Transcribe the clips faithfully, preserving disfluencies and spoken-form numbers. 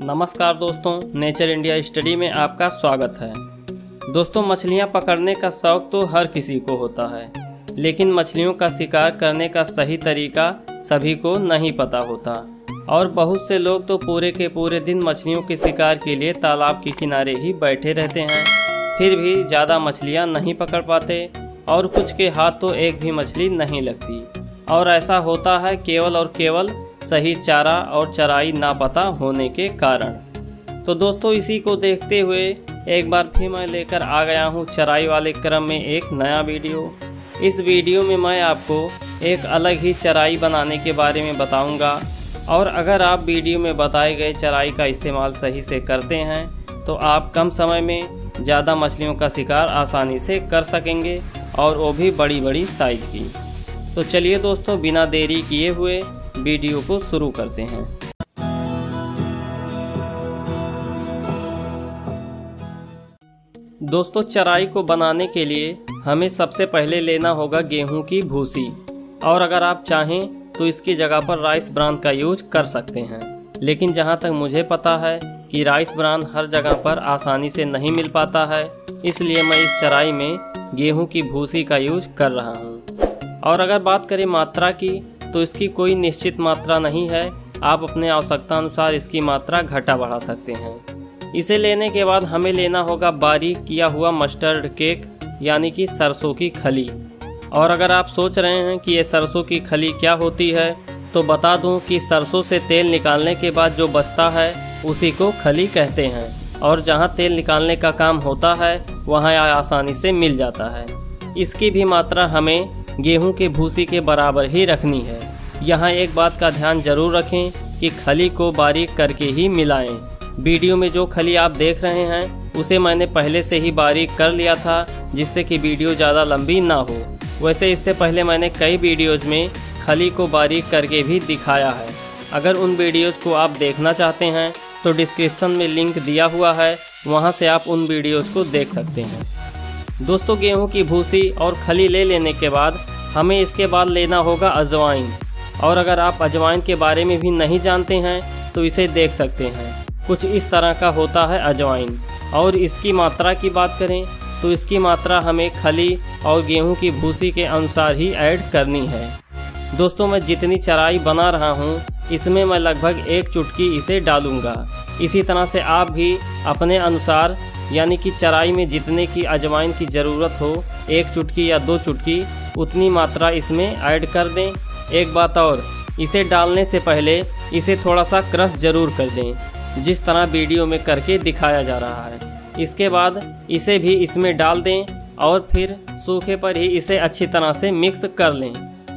नमस्कार दोस्तों, nature India study में आपका स्वागत है। दोस्तों, मछलियां पकड़ने का शौक़ तो हर किसी को होता है, लेकिन मछलियों का शिकार करने का सही तरीका सभी को नहीं पता होता और बहुत से लोग तो पूरे के पूरे दिन मछलियों के शिकार के लिए तालाब के किनारे ही बैठे रहते हैं। फिर भी ज़्यादा मछलियां नहीं पकड़ पाते और कुछ के हाथ तो एक भी मछली नहीं लगती, और ऐसा होता है केवल और केवल सही चारा और चराई ना पता होने के कारण। तो दोस्तों, इसी को देखते हुए एक बार फिर मैं लेकर आ गया हूँ चराई वाले क्रम में एक नया वीडियो। इस वीडियो में मैं आपको एक अलग ही चराई बनाने के बारे में बताऊँगा, और अगर आप वीडियो में बताए गए चराई का इस्तेमाल सही से करते हैं तो आप कम समय में ज़्यादा मछलियों का शिकार आसानी से कर सकेंगे, और वो भी बड़ी बड़ी साइज़ की। तो चलिए दोस्तों, बिना देरी किए हुए वीडियो को शुरू करते हैं। दोस्तों, चराई को बनाने के लिए हमें सबसे पहले लेना होगा गेहूं की भूसी, और अगर आप चाहें तो इसकी जगह पर राइस ब्रान का यूज कर सकते हैं, लेकिन जहां तक मुझे पता है कि राइस ब्रान हर जगह पर आसानी से नहीं मिल पाता है, इसलिए मैं इस चराई में गेहूं की भूसी का यूज कर रहा हूं। और अगर बात करें मात्रा की, तो इसकी कोई निश्चित मात्रा नहीं है, आप अपने आवश्यकता अनुसार इसकी मात्रा घटा बढ़ा सकते हैं। इसे लेने के बाद हमें लेना होगा बारीक किया हुआ मस्टर्ड केक, यानी कि सरसों की खली। और अगर आप सोच रहे हैं कि ये सरसों की खली क्या होती है, तो बता दूं कि सरसों से तेल निकालने के बाद जो बचता है उसी को खली कहते हैं, और जहाँ तेल निकालने का काम होता है वहाँ आसानी से मिल जाता है। इसकी भी मात्रा हमें गेहूं के भूसी के बराबर ही रखनी है। यहाँ एक बात का ध्यान जरूर रखें कि खली को बारीक करके ही मिलाएं। वीडियो में जो खली आप देख रहे हैं उसे मैंने पहले से ही बारीक कर लिया था, जिससे कि वीडियो ज़्यादा लंबी ना हो। वैसे इससे पहले मैंने कई वीडियोज़ में खली को बारीक करके भी दिखाया है, अगर उन वीडियोज़ को आप देखना चाहते हैं तो डिस्क्रिप्शन में लिंक दिया हुआ है, वहाँ से आप उन वीडियोज़ को देख सकते हैं। दोस्तों, गेहूं की भूसी और खली ले लेने के बाद हमें इसके बाद लेना होगा अजवाइन, और अगर आप अजवाइन के बारे में भी नहीं जानते हैं तो इसे देख सकते हैं। कुछ इस तरह का होता है अजवाइन। और इसकी मात्रा की बात करें तो इसकी मात्रा हमें खली और गेहूं की भूसी के अनुसार ही ऐड करनी है। दोस्तों, मैं जितनी चराई बना रहा हूँ इसमें मैं लगभग एक चुटकी इसे डालूँगा। इसी तरह से आप भी अपने अनुसार, यानी कि चराई में जितने की अजवाइन की ज़रूरत हो, एक चुटकी या दो चुटकी, उतनी मात्रा इसमें ऐड कर दें। एक बात और, इसे डालने से पहले इसे थोड़ा सा क्रश ज़रूर कर दें, जिस तरह वीडियो में करके दिखाया जा रहा है। इसके बाद इसे भी इसमें डाल दें और फिर सूखे पर ही इसे अच्छी तरह से मिक्स कर लें,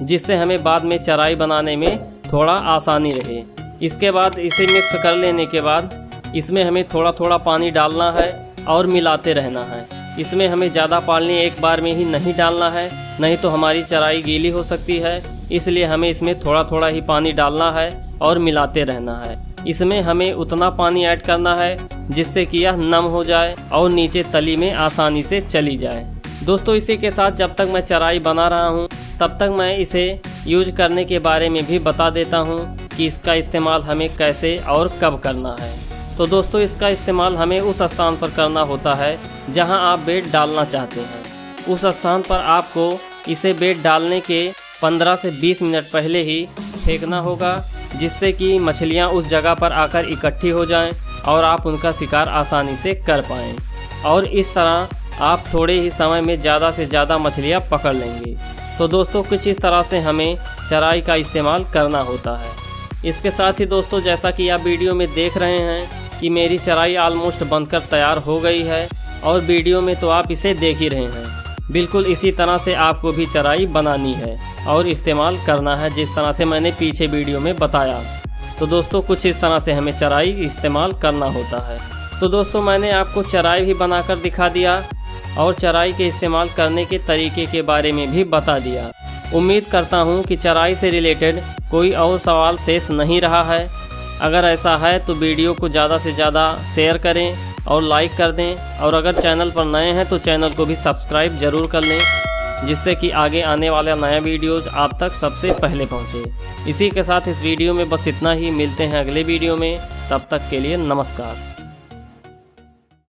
जिससे हमें बाद में चराई बनाने में थोड़ा आसानी रहे। इसके बाद इसे मिक्स कर लेने के बाद इसमें हमें थोड़ा थोड़ा पानी डालना है और मिलाते रहना है। इसमें हमें ज़्यादा पानी एक बार में ही नहीं डालना है, नहीं तो हमारी चराई गीली हो सकती है, इसलिए हमें इसमें थोड़ा थोड़ा ही पानी डालना है और मिलाते रहना है। इसमें हमें उतना पानी ऐड करना है जिससे कि यह नम हो जाए और नीचे तली में आसानी से चली जाए। दोस्तों, इसी के साथ जब तक मैं चराई बना रहा हूँ तब तक मैं इसे यूज करने के बारे में भी बता देता हूँ कि इसका इस्तेमाल हमें कैसे और कब करना है। तो दोस्तों, इसका इस्तेमाल हमें उस स्थान पर करना होता है जहां आप बेड डालना चाहते हैं। उस स्थान पर आपको इसे बेड डालने के पंद्रह से बीस मिनट पहले ही फेंकना होगा, जिससे कि मछलियां उस जगह पर आकर इकट्ठी हो जाएं और आप उनका शिकार आसानी से कर पाएँ, और इस तरह आप थोड़े ही समय में ज़्यादा से ज़्यादा मछलियाँ पकड़ लेंगे। तो दोस्तों, कुछ इस तरह से हमें चराई का इस्तेमाल करना होता है। इसके साथ ही दोस्तों, जैसा कि आप वीडियो में देख रहे हैं कि मेरी चराई आलमोस्ट बनकर तैयार हो गई है, और वीडियो में तो आप इसे देख ही रहे हैं। बिल्कुल इसी तरह से आपको भी चराई बनानी है और इस्तेमाल करना है, जिस तरह से मैंने पीछे वीडियो में बताया। तो दोस्तों, कुछ इस तरह से हमें चराई इस्तेमाल करना होता है। तो दोस्तों, मैंने आपको चराई भी बनाकर दिखा दिया और चराई के इस्तेमाल करने के तरीके के बारे में भी बता दिया। उम्मीद करता हूँ कि चराई से रिलेटेड कोई और सवाल शेष नहीं रहा है। अगर ऐसा है तो वीडियो को ज़्यादा से ज़्यादा शेयर करें और लाइक कर दें, और अगर चैनल पर नए हैं तो चैनल को भी सब्सक्राइब जरूर कर लें। जिससे कि आगे आने वाला नया वीडियोज़ आप तक सबसे पहले पहुँचे। इसी के साथ इस वीडियो में बस इतना ही, मिलते हैं अगले वीडियो में, तब तक के लिए नमस्कार।